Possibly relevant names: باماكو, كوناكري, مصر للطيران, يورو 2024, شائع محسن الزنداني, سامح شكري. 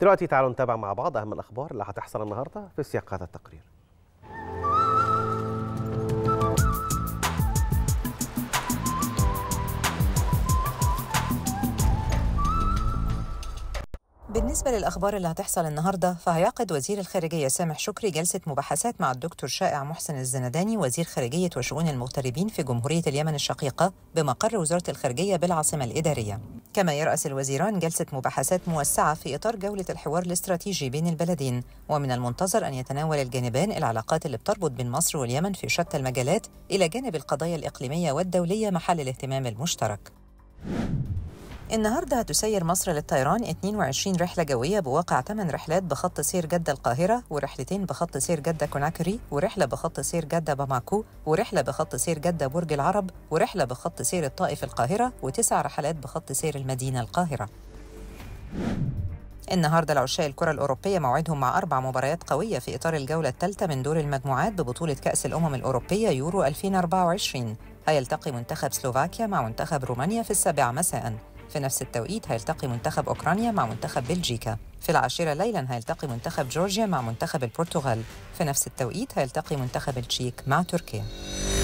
دلوقتي تعالوا نتابع مع بعض أهم الأخبار اللي هتحصل النهاردة في سياق هذا التقرير. بالنسبة للأخبار اللي هتحصل النهاردة، فهيعقد وزير الخارجية سامح شكري جلسة مباحثات مع الدكتور شائع محسن الزنداني وزير خارجية وشؤون المغتربين في جمهورية اليمن الشقيقة بمقر وزارة الخارجية بالعاصمة الإدارية. كما يرأس الوزيران جلسة مباحثات موسعة في إطار جولة الحوار الاستراتيجي بين البلدين، ومن المنتظر أن يتناول الجانبان العلاقات اللي بتربط بين مصر واليمن في شتى المجالات، إلى جانب القضايا الإقليمية والدولية محل الاهتمام المشترك. النهارده هتسير مصر للطيران 22 رحلة جوية بواقع 8 رحلات بخط سير جدة القاهرة، ورحلتين بخط سير جدة كوناكري، ورحلة بخط سير جدة باماكو، ورحلة بخط سير جدة برج العرب، ورحلة بخط سير الطائف القاهرة، و9 رحلات بخط سير المدينة القاهرة. النهارده العشاق الكرة الأوروبية موعدهم مع 4 مباريات قوية في إطار الجولة الثالثة من دور المجموعات ببطولة كأس الأمم الأوروبية يورو 2024. هيلتقي منتخب سلوفاكيا مع منتخب رومانيا في 7 مساءً. في نفس التوقيت هيلتقي منتخب أوكرانيا مع منتخب بلجيكا. في 10 ليلاً هيلتقي منتخب جورجيا مع منتخب البرتغال. في نفس التوقيت هيلتقي منتخب التشيك مع تركيا.